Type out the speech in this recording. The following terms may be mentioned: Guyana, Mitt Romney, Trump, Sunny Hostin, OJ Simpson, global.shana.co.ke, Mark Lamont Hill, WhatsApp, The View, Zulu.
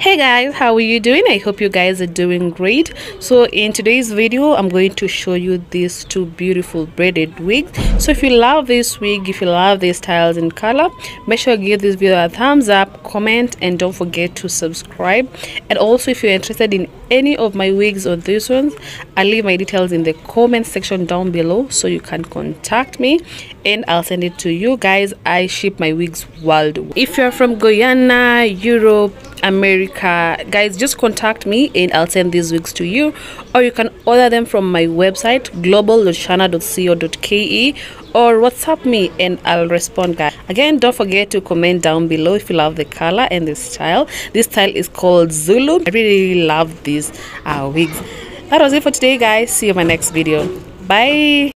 Hey guys, how are you doing? I hope you guys are doing great. So in today's video I'm going to show you these two beautiful braided wigs. So if you love this wig, if you love these styles and color, make sure you give this video a thumbs up, comment, and don't forget to subscribe. And also if you're interested in any of my wigs or these ones, I'll leave my details in the comment section down below so you can contact me and I'll send it to you guys. I ship my wigs worldwide. If you're from Guyana, Europe, America, guys, just contact me and I'll send these wigs to you, or you can order them from my website global.shana.co.ke, or WhatsApp me and I'll respond, guys. Again, don't forget to comment down below if you love the color and the style. This style is called Zulu. I really love these wigs. That was it for today, guys. See you in my next video. Bye.